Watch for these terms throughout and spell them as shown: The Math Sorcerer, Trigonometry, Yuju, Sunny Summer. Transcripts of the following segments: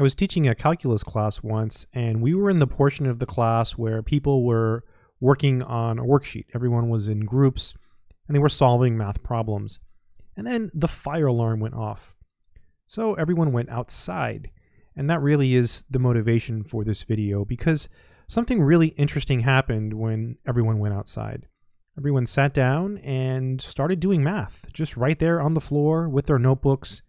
I was teaching a calculus class once, and we were in the portion of the class where people were working on a worksheet. Everyone was in groups, and they were solving math problems. And then the fire alarm went off. So everyone went outside. And that really is the motivation for this video, because something really interesting happened when everyone went outside. Everyone sat down and started doing math, just right there on the floor with their notebooks.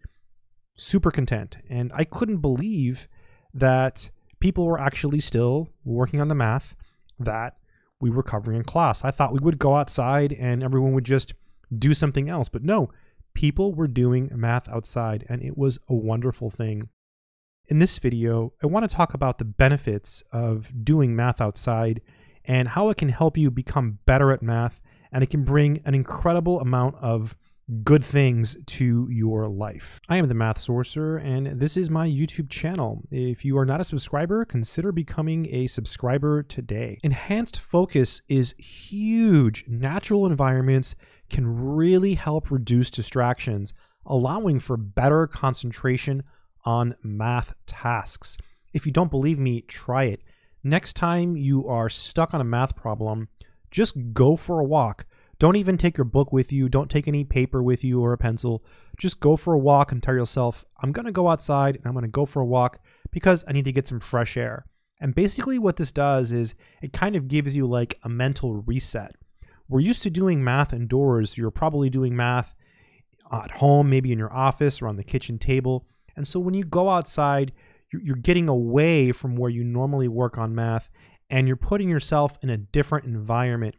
Super content. And I couldn't believe that people were actually still working on the math that we were covering in class. I thought we would go outside and everyone would just do something else. But no, people were doing math outside, and it was a wonderful thing. In this video, I want to talk about the benefits of doing math outside and how it can help you become better at math, and it can bring an incredible amount of good things to your life. I am the Math Sorcerer, and this is my YouTube channel. If you are not a subscriber, consider becoming a subscriber today. Enhanced focus is huge. Natural environments can really help reduce distractions, allowing for better concentration on math tasks. If you don't believe me, try it. Next time you are stuck on a math problem, just go for a walk. Don't even take your book with you. Don't take any paper with you or a pencil. Just go for a walk and tell yourself, I'm going to go outside and I'm going to go for a walk because I need to get some fresh air. And basically what this does is it kind of gives you like a mental reset. We're used to doing math indoors. You're probably doing math at home, maybe in your office or on the kitchen table. And so when you go outside, you're getting away from where you normally work on math, and you're putting yourself in a different environment.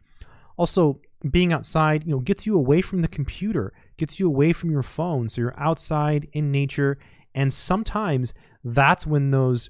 Also, being outside, gets you away from the computer, gets you away from your phone. So you're outside in nature, and sometimes that's when those,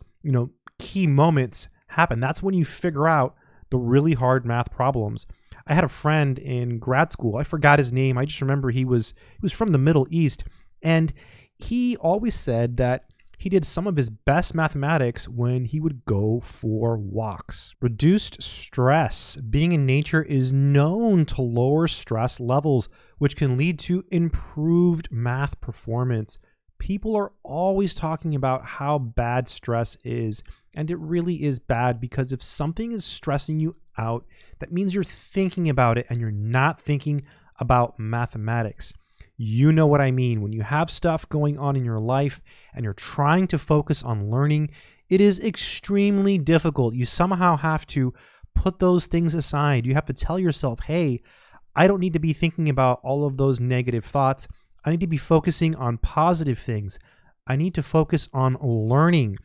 key moments happen. That's when you figure out the really hard math problems. I had a friend in grad school. I forgot his name. I just remember he was from the Middle East, and he always said that he did some of his best mathematics when he would go for walks. Reduced stress. Being in nature is known to lower stress levels, which can lead to improved math performance. People are always talking about how bad stress is, and it really is bad, because if something is stressing you out, that means you're thinking about it and you're not thinking about mathematics. You know what I mean. When you have stuff going on in your life and you're trying to focus on learning, it is extremely difficult. You somehow have to put those things aside. You have to tell yourself, hey, I don't need to be thinking about all of those negative thoughts. I need to be focusing on positive things. I need to focus on learning.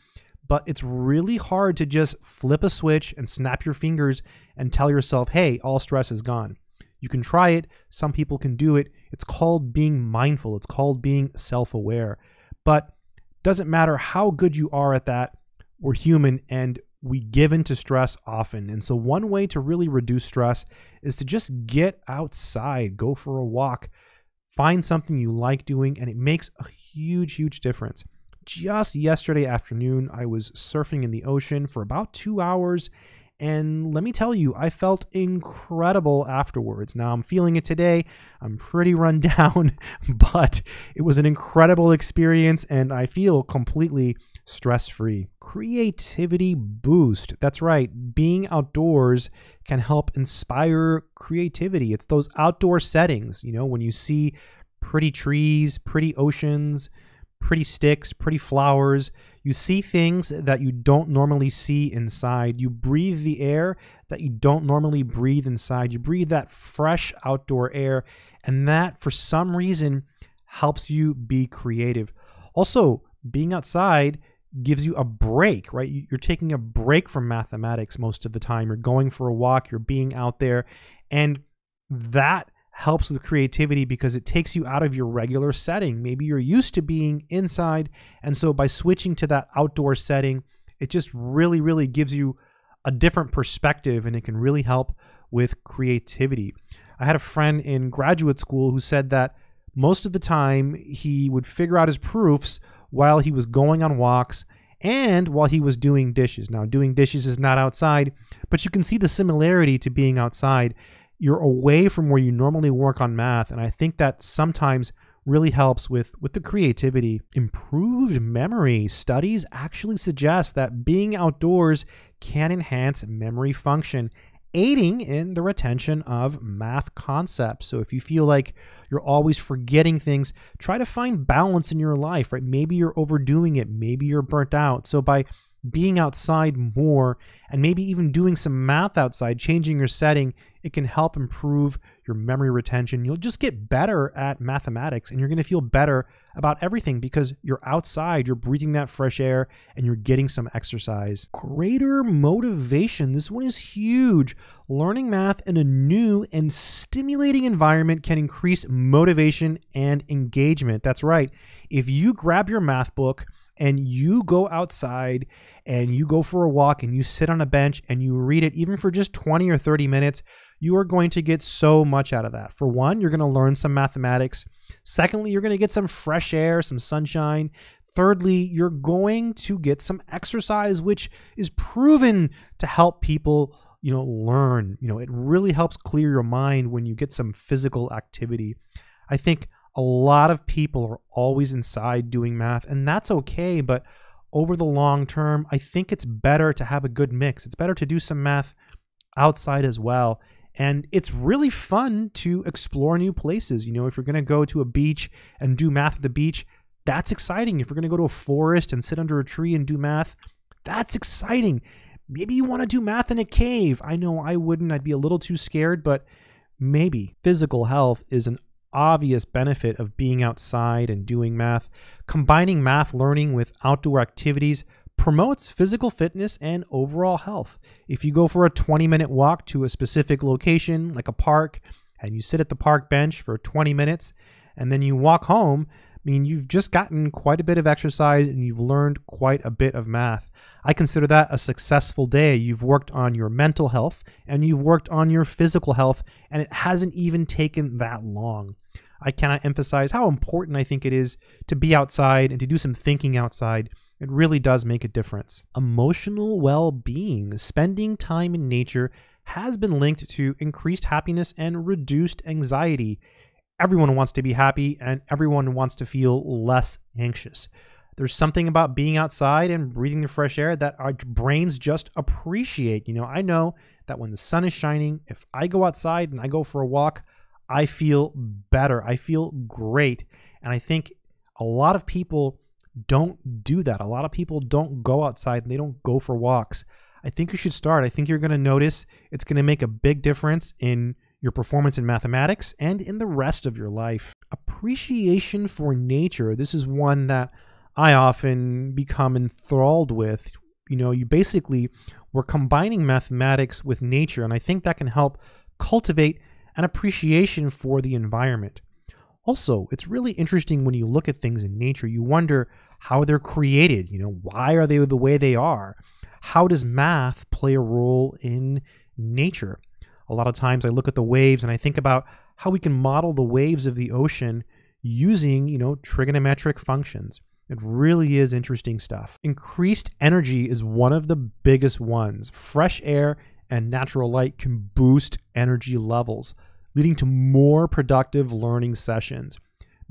But it's really hard to just flip a switch and snap your fingers and tell yourself, hey, all stress is gone. You can try it. Some people can do it. It's called being mindful. It's called being self-aware. But it doesn't matter how good you are at that. We're human and we give in to stress often. And so one way to really reduce stress is to just get outside, go for a walk, find something you like doing, and it makes a huge, huge difference. Just yesterday afternoon, I was surfing in the ocean for about 2 hours. And let me tell you, I felt incredible afterwards. Now I'm feeling it today. I'm pretty run down, but it was an incredible experience and I feel completely stress-free. Creativity boost. That's right. Being outdoors can help inspire creativity. It's those outdoor settings, when you see pretty trees, pretty oceans, pretty sticks, pretty flowers. You see things that you don't normally see inside. You breathe the air that you don't normally breathe inside. You breathe that fresh outdoor air, and that for some reason helps you be creative. Also, being outside gives you a break, right? You're taking a break from mathematics most of the time. You're going for a walk, you're being out there, and that helps with creativity because it takes you out of your regular setting. Maybe you're used to being inside, and so by switching to that outdoor setting, it just really, really gives you a different perspective, and it can really help with creativity. I had a friend in graduate school who said that most of the time he would figure out his proofs while he was going on walks and while he was doing dishes. Now, doing dishes is not outside, but you can see the similarity to being outside. You're away from where you normally work on math, and I think that sometimes really helps with the creativity. Improved memory. Studies actually suggest that being outdoors can enhance memory function, aiding in the retention of math concepts. So if you feel like you're always forgetting things, try to find balance in your life, right? Maybe you're overdoing it. Maybe you're burnt out. So by being outside more and maybe even doing some math outside, changing your setting, it can help improve your memory retention. You'll just get better at mathematics and you're going to feel better about everything because you're outside, you're breathing that fresh air and you're getting some exercise. Greater motivation. This one is huge. Learning math in a new and stimulating environment can increase motivation and engagement. That's right. If you grab your math book and you go outside and you go for a walk and you sit on a bench and you read it, even for just 20 or 30 minutes, you are going to get so much out of that. For one, you're going to learn some mathematics. Secondly, you're going to get some fresh air, some sunshine. Thirdly, you're going to get some exercise, which is proven to help people, you know, learn. You know, it really helps clear your mind when you get some physical activity. I think a lot of people are always inside doing math, and that's okay, but over the long term, I think it's better to have a good mix. It's better to do some math outside as well. And it's really fun to explore new places. You know, if you're going to go to a beach and do math at the beach, that's exciting. If you're going to go to a forest and sit under a tree and do math, that's exciting. Maybe you want to do math in a cave. I know I wouldn't. I'd be a little too scared, but maybe. Physical health is an obvious benefit of being outside and doing math. Combining math learning with outdoor activities promotes physical fitness and overall health. If you go for a 20-minute walk to a specific location, like a park, and you sit at the park bench for 20 minutes, and then you walk home, I mean, you've just gotten quite a bit of exercise and you've learned quite a bit of math. I consider that a successful day. You've worked on your mental health and you've worked on your physical health, and it hasn't even taken that long. I cannot emphasize how important I think it is to be outside and to do some thinking outside. It really does make a difference. Emotional well-being. Spending time in nature has been linked to increased happiness and reduced anxiety. Everyone wants to be happy and everyone wants to feel less anxious. There's something about being outside and breathing the fresh air that our brains just appreciate. You know, I know that when the sun is shining, if I go outside and I go for a walk, I feel better. I feel great. And I think a lot of people don't do that. A lot of people don't go outside and they don't go for walks. I think you should start. I think you're going to notice it's going to make a big difference in your performance in mathematics and in the rest of your life. Appreciation for nature. This is one that I often become enthralled with. You know, you basically were combining mathematics with nature, and I think that can help cultivate an appreciation for the environment. Also, it's really interesting when you look at things in nature, you wonder how they're created. You know, why are they the way they are? How does math play a role in nature? A lot of times I look at the waves and I think about how we can model the waves of the ocean using, you know, trigonometric functions. It really is interesting stuff. Increased energy is one of the biggest ones. Fresh air and natural light can boost energy levels, leading to more productive learning sessions.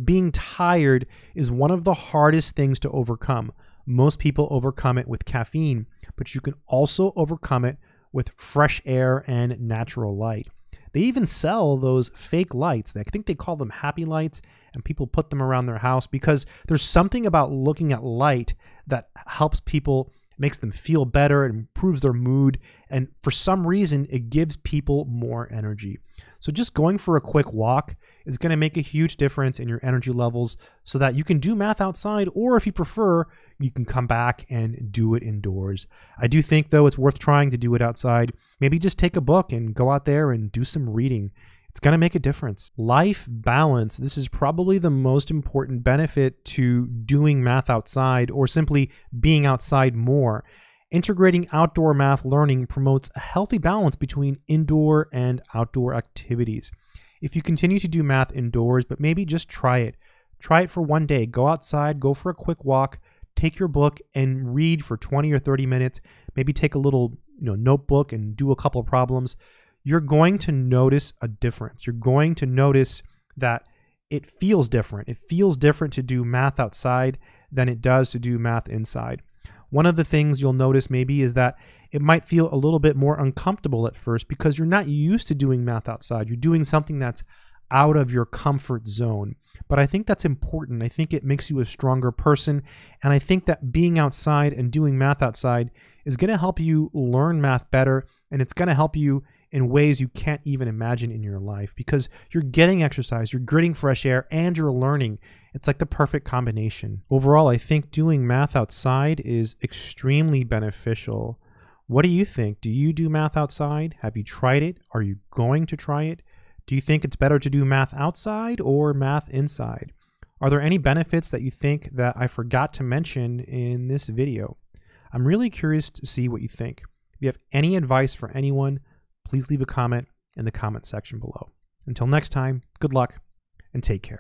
Being tired is one of the hardest things to overcome. Most people overcome it with caffeine, but you can also overcome it with fresh air and natural light. They even sell those fake lights. I think they call them happy lights, and people put them around their house because there's something about looking at light that helps people, makes them feel better, and improves their mood. And for some reason, it gives people more energy. So just going for a quick walk is going to make a huge difference in your energy levels so that you can do math outside, or if you prefer, you can come back and do it indoors. I do think, though, it's worth trying to do it outside. Maybe just take a book and go out there and do some reading. It's going to make a difference. Life balance. This is probably the most important benefit to doing math outside or simply being outside more. Integrating outdoor math learning promotes a healthy balance between indoor and outdoor activities. If you continue to do math indoors, but maybe just try it. Try it for one day. Go outside, go for a quick walk, take your book and read for 20 or 30 minutes. Maybe take a little, you know, notebook and do a couple of problems. You're going to notice a difference. You're going to notice that it feels different. It feels different to do math outside than it does to do math inside. One of the things you'll notice maybe is that it might feel a little bit more uncomfortable at first because you're not used to doing math outside. You're doing something that's out of your comfort zone. But I think that's important. I think it makes you a stronger person. And I think that being outside and doing math outside is going to help you learn math better. And it's going to help you in ways you can't even imagine in your life because you're getting exercise, you're getting fresh air, and you're learning. It's like the perfect combination. Overall, I think doing math outside is extremely beneficial. What do you think? Do you do math outside? Have you tried it? Are you going to try it? Do you think it's better to do math outside or math inside? Are there any benefits that you think that I forgot to mention in this video? I'm really curious to see what you think. If you have any advice for anyone, please leave a comment in the comment section below. Until next time, good luck and take care.